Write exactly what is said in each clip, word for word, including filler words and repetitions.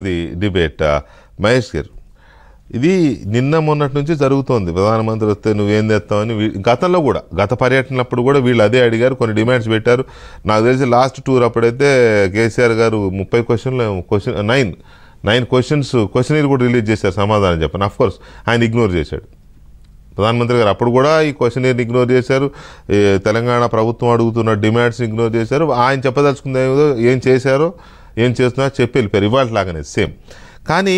The debate, uh, Mahesh garu. ఇది నిన్న మొన్నటి నుంచి జరుగుతోంది. ప్రధానమంత్రి వస్తే నువ్వేం చేస్తావని గతంలో కూడా గత పర్యటనలప్పుడు కూడా వీళ్ళు అదే అడిగారు, కొన్ని డిమాండ్స్ పెట్టారు. నాకు తెలిసి లాస్ట్ టూర్ అప్పుడైతే కేసీఆర్ గారు ముప్పై క్వశ్చన్లు question nine nine questions questionnaire కూడా రిలీజ్ చేశారు సమాధానం చెప్పని. అఫ్ కోర్స్ ఆయన ఇగ్నోర్ చేశాడు ప్రధానమంత్రి గారు. అప్పుడు కూడా ఈ క్వశ్చనీర్ని ఇగ్నోర్ చేశారు, తెలంగాణ ప్రభుత్వం అడుగుతున్న డిమాండ్స్ ఇగ్నోర్ చేశారు. ఆయన చెప్పదలుచుకుంది ఏదో ఏం చేశారో ఏం చేస్తున్నారో చెప్పి వెళ్ళిపోయారు. ఇవాళ లాగానే సేమ్. కానీ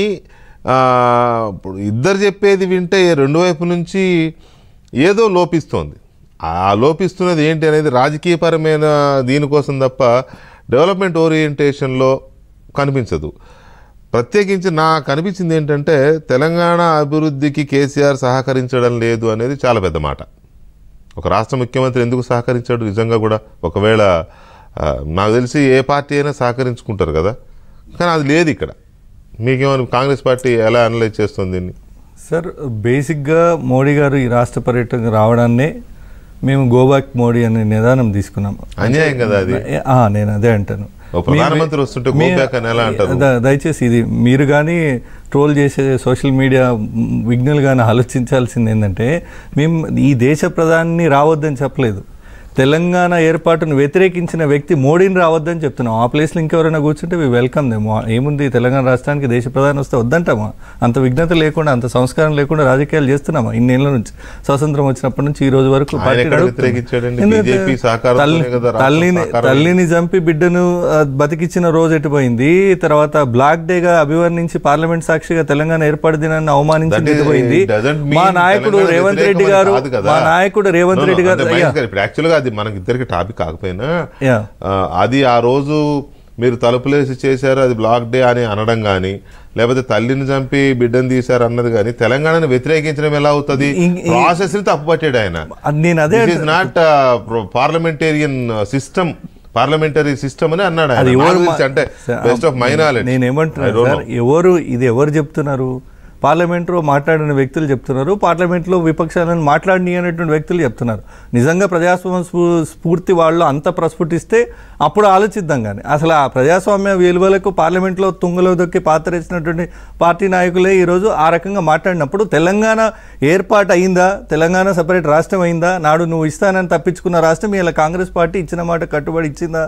ఇప్పుడు ఇద్దరు చెప్పేది వింటే రెండు వైపు నుంచి ఏదో లోపిస్తోంది. ఆ లోపిస్తున్నది ఏంటి అనేది రాజకీయపరమైన దీనికోసం తప్ప డెవలప్మెంట్ ఓరియంటేషన్లో కనిపించదు. ప్రత్యేకించి నాకు అనిపించింది ఏంటంటే, తెలంగాణ అభివృద్ధికి కేసీఆర్ సహకరించడం లేదు అనేది చాలా పెద్ద మాట. ఒక రాష్ట్ర ముఖ్యమంత్రి ఎందుకు సహకరించాడు నిజంగా కూడా? ఒకవేళ నాకు తెలిసి ఏ పార్టీ అయినా సహకరించుకుంటారు కదా, కానీ అది లేదు ఇక్కడ. మీకేమని కాంగ్రెస్ పార్టీ ఎలా అనలైజ్ చేస్తుంది దీన్ని? సార్, బేసిక్గా మోడీ గారు ఈ రాష్ట్ర పర్యటనకు రావడాన్నే మేము గోబ్యాక్ మోడీ అనే నిదానం తీసుకున్నాము. అన్యాయం కదా అది. నేను అదే అంటాను, ప్రధానమంత్రి వస్తుంటే గోబ్యాక్ అని ఎలా అంటారు? దయచేసి ఇది మీరు కానీ ట్రోల్ చేసే సోషల్ మీడియా విఘ్నులు కానీ ఆలోచించాల్సింది ఏంటంటే, మేము ఈ దేశ ప్రధాని రావద్దని చెప్పలేదు. తెలంగాణ ఏర్పాటును వ్యతిరేకించిన వ్యక్తి మోడీని రావద్దని చెప్తున్నాం. ఆ ప్లేస్లో ఇంకెవరైనా కూర్చుంటే వి వెల్కమ్ దే. ఏముంది, తెలంగాణ రాష్ట్రానికి దేశ ప్రధాని వస్తే వద్దంటామా? అంత విఘ్నత లేకుండా, అంత సంస్కారం లేకుండా రాజకీయాలు చేస్తున్నామా ఇన్నేళ్ల నుంచి? స్వాతంత్రం వచ్చినప్పటి నుంచి ఈ రోజు వరకు తల్లిని తల్లిని చంపి బిడ్డను బతికిచ్చిన రోజు ఎటుపోయింది. తర్వాత బ్లాక్ డేగా అభివర్ణించి పార్లమెంట్ సాక్షిగా తెలంగాణ ఏర్పాటు దినాన్ని అవమానించి ఎటుపోయింది. మా నాయకుడు రేవంత్ రెడ్డి గారు మా నాయకుడు రేవంత్ రెడ్డి గారు అది మనకిద్దరికి టాపిక్ కాకపోయినా, అది ఆ రోజు మీరు తలుపులేసి చేశారు అది బ్లాక్ డే అని అనడం కానీ, లేకపోతే తల్లిని చంపి బిడ్డను తీశారు అన్నది కానీ, తెలంగాణను వ్యతిరేకించడం ఎలా అవుతుంది? ప్రాసెస్ ని తప్పుపట్టాడు ఆయన. This is not parliamentarian system, parliamentary system అని అన్నాడు. అంటే బెస్ట్ ఆఫ్ మైనారిటీ. నేను ఏమంటున్నాను సార్, ఎవరు ఇది ఎవరు చెప్తున్నారు? పార్లమెంట్లో మాట్లాడిన వ్యక్తులు చెప్తున్నారు, పార్లమెంట్లో విపక్షాలను మాట్లాడిన అనేటువంటి వ్యక్తులు చెప్తున్నారు. నిజంగా ప్రజాస్వామ్య స్ఫూర్తి వాళ్ళు అంత ప్రస్ఫుటిస్తే అప్పుడు ఆలోచిద్దాం. కానీ అసలు ఆ ప్రజాస్వామ్య విలువలకు పార్లమెంట్లో తుంగలో దొక్కి పాతరేసినటువంటి పార్టీ నాయకులే ఈరోజు ఆ రకంగా మాట్లాడినప్పుడు, తెలంగాణ ఏర్పాటు అయిందా, తెలంగాణ సపరేట్ రాష్ట్రం అయిందా, నాడు నువ్వు ఇస్తానని తప్పించుకున్న రాష్ట్రం ఇలా కాంగ్రెస్ పార్టీ ఇచ్చిన మాట కట్టుబడి ఇచ్చిందా?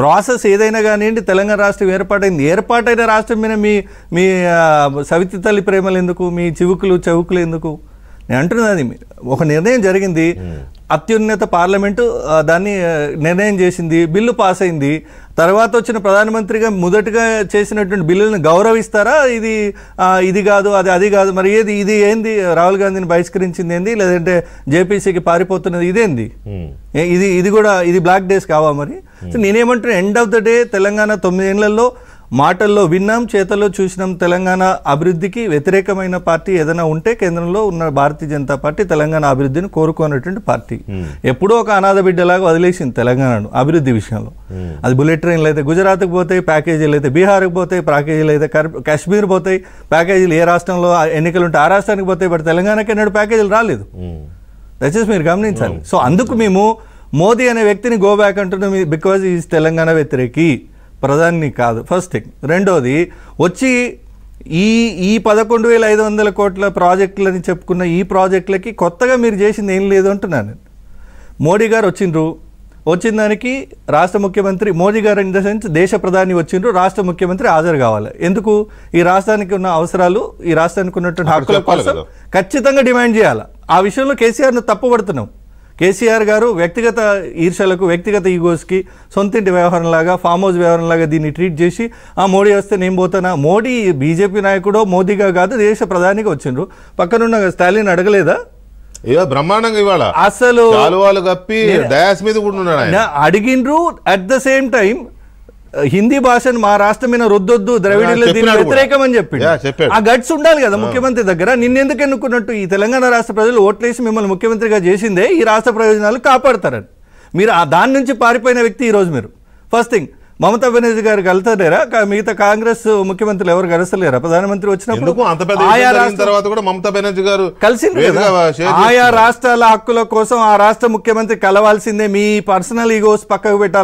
ప్రాసెస్ ఏదైనా కానివ్వండి, తెలంగాణ రాష్ట్రం ఏర్పాటైంది. ఏర్పాటైన రాష్ట్రం మీద మీ మీ సవితి తల్లి ప్రేమలు ఎందుకు, మీ చివుకులు చవుకులు ఎందుకు? నేను అంటున్నది, ఒక నిర్ణయం జరిగింది, అత్యున్నత పార్లమెంటు దాన్ని నిర్ణయం చేసింది, బిల్లు పాస్ అయింది. తర్వాత వచ్చిన ప్రధానమంత్రిగా మొదటగా చేసినటువంటి బిల్లులను గౌరవిస్తారా? ఇది ఇది కాదు, అది అది కాదు, మరి ఏది? ఇది ఏంది? రాహుల్ గాంధీని బహిష్కరించింది ఏంది? లేదంటే జేపీసీకి పారిపోతున్నది ఇదేంది? ఇది ఇది కూడా ఇది బ్లాక్ డేస్ కావా మరి? సో నేనేమంటున్నా, end of the day Telangana తొమ్మిదేళ్లలో మాటల్లో విన్నాం, చేతల్లో చూసినాం. తెలంగాణ అభివృద్ధికి వ్యతిరేకమైన పార్టీ ఏదైనా ఉంటే కేంద్రంలో ఉన్న భారతీయ జనతా పార్టీ. తెలంగాణ అభివృద్ధిని కోరుకునేటువంటి పార్టీ. ఎప్పుడో ఒక అనాథ బిడ్డలాగా వదిలేసింది తెలంగాణను అభివృద్ధి విషయంలో. అది బుల్లెట్ ట్రైన్లు అయితే గుజరాత్కి పోతాయి, ప్యాకేజీలు అయితే బీహార్కి పోతాయి, ప్యాకేజీలు అయితే కాశ్మీర్ పోతాయి, ప్యాకేజీలు ఏ రాష్ట్రంలో ఎన్నికలు ఉంటే ఆ రాష్ట్రానికి పోతాయి. బట్ తెలంగాణకి ఎన్నడూ ప్యాకేజీలు రాలేదు. దయచేసి మీరు గమనించాలి. సో అందుకు మేము మోదీ అనే వ్యక్తిని గోబ్యాక్ అంటున్నాం, బికాజ్ ఈజ్ తెలంగాణ వ్యతిరేకి ప్రధాని కాదు, ఫస్ట్ థింగ్. రెండోది వచ్చి ఈ ఈ పదకొండు వేల ఐదు వందల కోట్ల ప్రాజెక్టులని చెప్పుకున్న ఈ ప్రాజెక్టులకి కొత్తగా మీరు చేసింది ఏం లేదు అంటున్నాను నేను. మోడీ గారు వచ్చిండ్రు, వచ్చిన దానికి రాష్ట్ర ముఖ్యమంత్రి మోదీ గారు ఇన్ ద సెన్స్ దేశ ప్రధాని వచ్చిండ్రు, రాష్ట్ర ముఖ్యమంత్రి హాజరు కావాలి. ఎందుకు? ఈ రాష్ట్రానికి ఉన్న అవసరాలు, ఈ రాష్ట్రానికి ఉన్నటువంటి హక్కుల కోసం ఖచ్చితంగా డిమాండ్ చేయాలి. ఆ విషయంలో కేసీఆర్ను తప్పుపడుతున్నాం. కేసీఆర్ గారు వ్యక్తిగత ఈర్షలకు, వ్యక్తిగత ఈగోస్కి, సొంతింటి వ్యవహారంలాగా, ఫామ్ హౌస్ వ్యవహారంలాగా దీన్ని ట్రీట్ చేసి ఆ మోడీ వస్తే నేను పోతానా? మోడీ బీజేపీ నాయకుడో మోదీగా కాదు, దేశ ప్రధానిగా వచ్చిండ్రు. పక్కనున్న స్టాలిన్ అడగలేదా? బ్రహ్మాండంగా ఇవాళ అసలు అడిగిండ్రు. At the same time Hindi భాషను మా రాష్ట్రం మీద రొద్దొద్దు, ద్రవిడీలు దీని వ్యతిరేకం అని చెప్పి ఆ గట్స్ ఉండాలి కదా ముఖ్యమంత్రి దగ్గర. నిన్నెందుకు ఎన్నుకున్నట్టు? ఈ తెలంగాణ రాష్ట్ర ప్రజలు ఓట్లేసి మిమ్మల్ని ముఖ్యమంత్రిగా చేసిందే ఈ రాష్ట్ర ప్రయోజనాలు కాపాడతారని. మీరు ఆ దాని నుంచి పారిపోయిన వ్యక్తి ఈరోజు మీరు. ఫస్ట్ థింగ్, మమతా బెనర్జీ గారు కలుతలేరా? మిగతా కాంగ్రెస్ ముఖ్యమంత్రులు ఎవరు కలుస్తలేరా? ప్రధానమంత్రి వచ్చినప్పుడు కలిసింది కదా. ఆయా రాష్ట్రాల హక్కుల కోసం ఆ రాష్ట్ర ముఖ్యమంత్రి కలవాల్సిందే. మీ పర్సనల్ ఈగోస్ పక్కకు పెట్టాలి.